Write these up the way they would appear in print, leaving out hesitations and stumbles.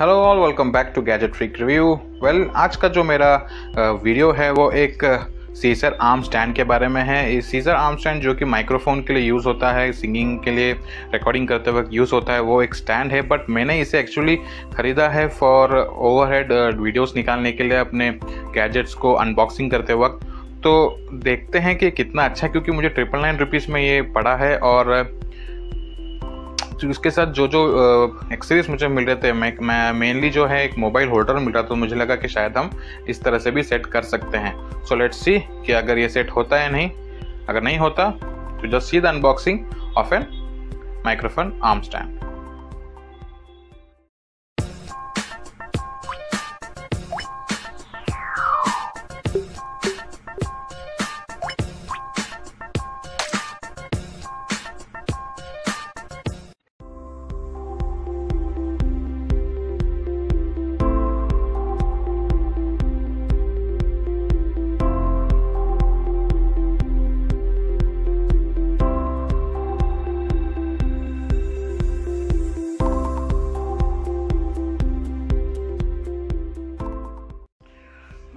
Hello all, welcome back to gadget freak review. Well, आज का जो मेरा वीडियो है वो एक सीजर आर्म स्टैंड के बारे में है। इस सीजर आर्म स्टैंड जो कि माइक्रोफोन के लिए यूज़ होता है, सिंगिंग के लिए रिकॉर्डिंग करते वक्त यूज़ होता है, वो एक स्टैंड है। बट मैंने इसे एक्चुअली ख़रीदा है फॉर ओवरहेड वीडियोस निकालने के लिए अपने गैजेट्स को अनबॉक्सिंग करते वक्त। तो देखते हैं कि कितना अच्छा है, क्योंकि मुझे 999 रुपीज़ में ये पड़ा है। और उसके साथ जो जो एक्सेसरीज मुझे मिल रहे थे, मैं मेनली जो है एक मोबाइल होल्डर मिल रहा था, तो मुझे लगा कि शायद हम इस तरह से भी सेट कर सकते हैं। सो लेट्स सी कि अगर ये सेट होता है नहीं। अगर नहीं होता तो just see the unboxing of an microphone arm stand.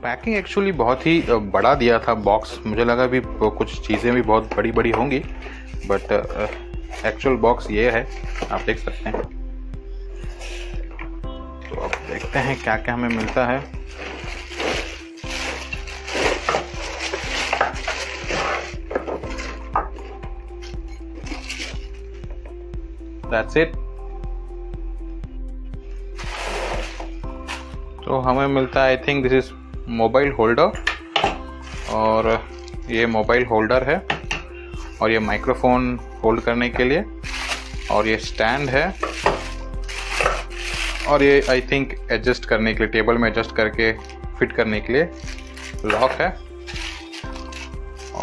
Packing actually बहुत ही बड़ा दिया था बॉक्स, मुझे लगा भी कुछ चीज़ें भी बहुत बड़ी बड़ी होंगी, बट एक्चुअल बॉक्स ये है, आप देख सकते हैं। तो अब देखते हैं क्या क्या हमें मिलता है। That's it. तो हमें मिलता है, I think this is mobile holder, और ये मोबाइल होल्डर है, और ये माइक्रोफोन होल्ड करने के लिए, और ये स्टैंड है, और ये आई थिंक एडजस्ट करने के लिए, टेबल में एडजस्ट करके फिट करने के लिए लॉक है,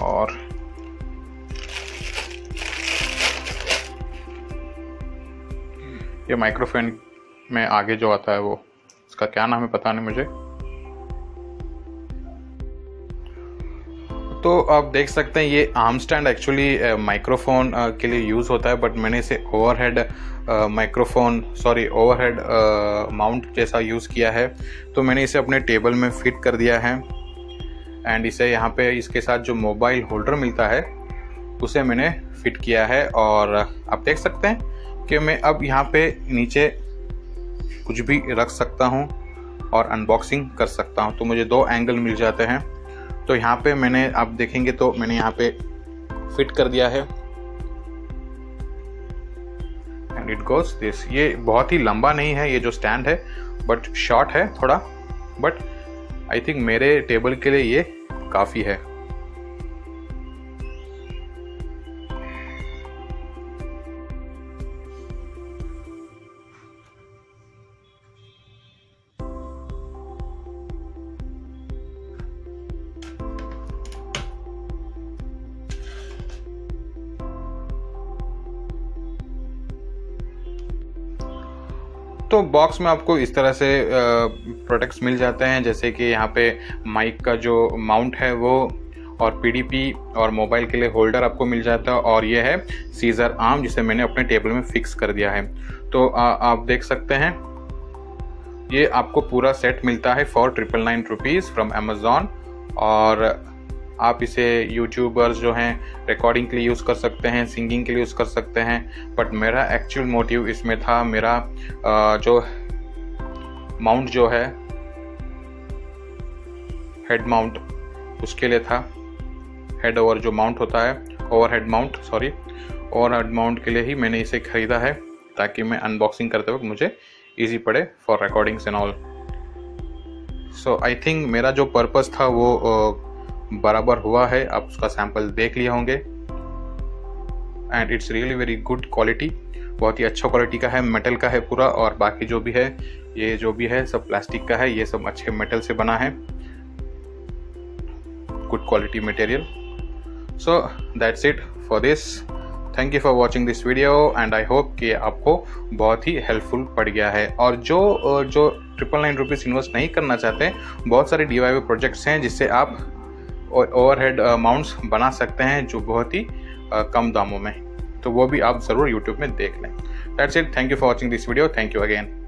और ये माइक्रोफोन में आगे जो आता है वो, इसका क्या नाम है पता नहीं मुझे। तो आप देख सकते हैं ये आर्म स्टैंड एक्चुअली माइक्रोफोन के लिए यूज़ होता है, बट मैंने इसे ओवरहेड ओवरहेड माउंट जैसा यूज़ किया है। तो मैंने इसे अपने टेबल में फिट कर दिया है, एंड इसे यहाँ पे इसके साथ जो मोबाइल होल्डर मिलता है उसे मैंने फिट किया है। और आप देख सकते हैं कि मैं अब यहाँ पे नीचे कुछ भी रख सकता हूँ और अनबॉक्सिंग कर सकता हूँ। तो मुझे दो एंगल मिल जाते हैं। तो यहाँ पे मैंने, आप देखेंगे तो मैंने यहाँ पे फिट कर दिया है, एंड इट गोज दिस। ये बहुत ही लंबा नहीं है ये जो स्टैंड है, बट शॉर्ट है थोड़ा, बट आई थिंक मेरे टेबल के लिए ये काफ़ी है। तो बॉक्स में आपको इस तरह से प्रोडक्ट्स मिल जाते हैं, जैसे कि यहाँ पे माइक का जो माउंट है वो, और पीडीपी और मोबाइल के लिए होल्डर आपको मिल जाता है, और ये है सीजर आर्म जिसे मैंने अपने टेबल में फिक्स कर दिया है। तो आप देख सकते हैं ये आपको पूरा सेट मिलता है फॉर 999 रुपीज़ फ्रॉम अमेज़ॉन। और आप इसे यूट्यूबर्स जो हैं रिकॉर्डिंग के लिए यूज़ कर सकते हैं, सिंगिंग के लिए यूज़ कर सकते हैं। बट मेरा एक्चुअल मोटिव इसमें था, मेरा जो माउंट जो है हेड माउंट उसके लिए था, हेड ओवर जो माउंट होता है, ओवर हेड माउंट के लिए ही मैंने इसे ख़रीदा है, ताकि मैं अनबॉक्सिंग करते वक्त मुझे ईजी पड़े for recordings and all. So I think मेरा जो पर्पज़ था वो बराबर हुआ है। आप उसका सैंपल देख लिए होंगे, and it's really very good quality, बहुत ही अच्छा क्वालिटी का है, मेटल का है पूरा, और बाकी जो भी है ये जो भी है सब प्लास्टिक का है, ये सब अच्छे मेटल से बना है, good quality material. So that's it for this. Thank you for watching this video, and I hope कि आपको बहुत ही हेल्पफुल पड़ गया है। और जो 999 रुपीज़ इन्वेस्ट नहीं करना चाहते, बहुत सारे DIY प्रोजेक्ट्स हैं जिससे आप ओवरहेड माउंट्स बना सकते हैं जो बहुत ही कम दामों में, तो वो भी आप ज़रूर YouTube में देख लें। That's it, thank you for watching this video, thank you again.